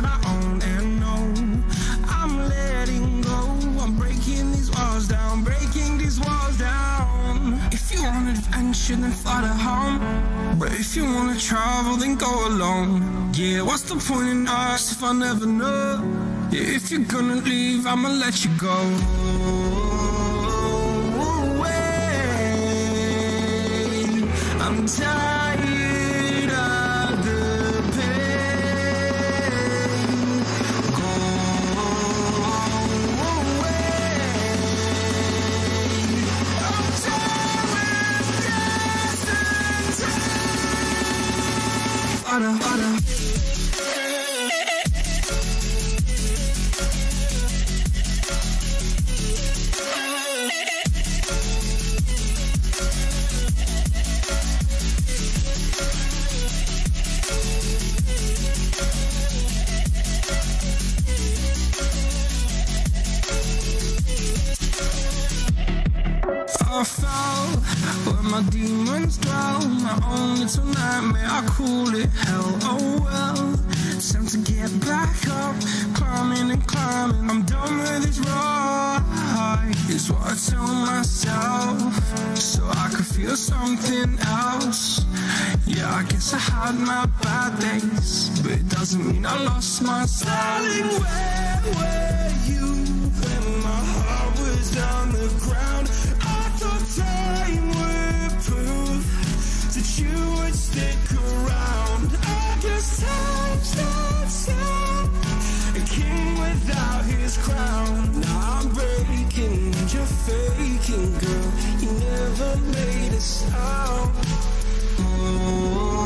that I own and know. I'm letting go. I'm breaking these walls down, breaking these walls down. If you want adventure, then fly to home. But if you want to travel, then go alone. Yeah, what's the point in us if I never know? Yeah, if you're gonna leave, I'ma let you go. I'm tired of the pain. Go away. I'm tired of this. I fell where my demons dwell. My own little nightmare, I call it hell. Oh well, time to get back up. Climbing and climbing, I'm done with this ride, is what I tell myself, so I could feel something else. Yeah, I guess I had my bad days, but it doesn't mean I lost my styling. Where were you when my heart was on the ground? Time would prove that you would stick around. I guess time, a king without his crown. Now I'm breaking, you're faking, girl. You never made a sound. Oh,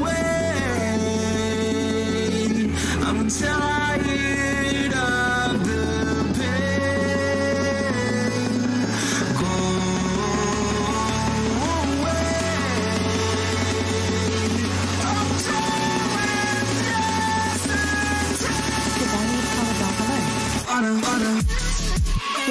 away. I'm tired of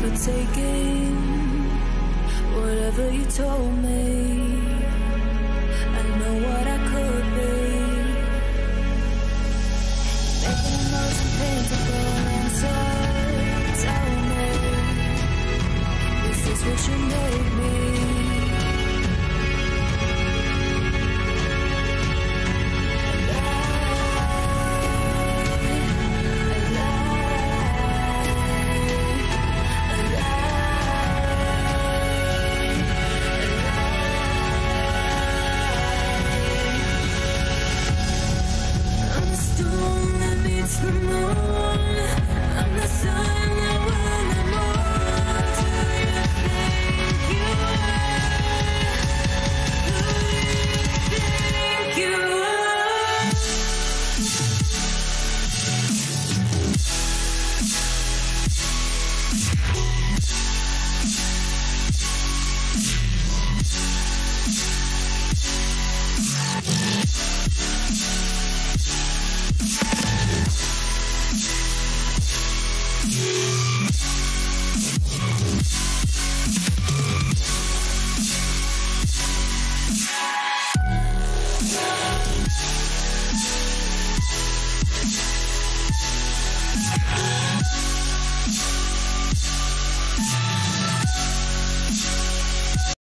the taking whatever you told me.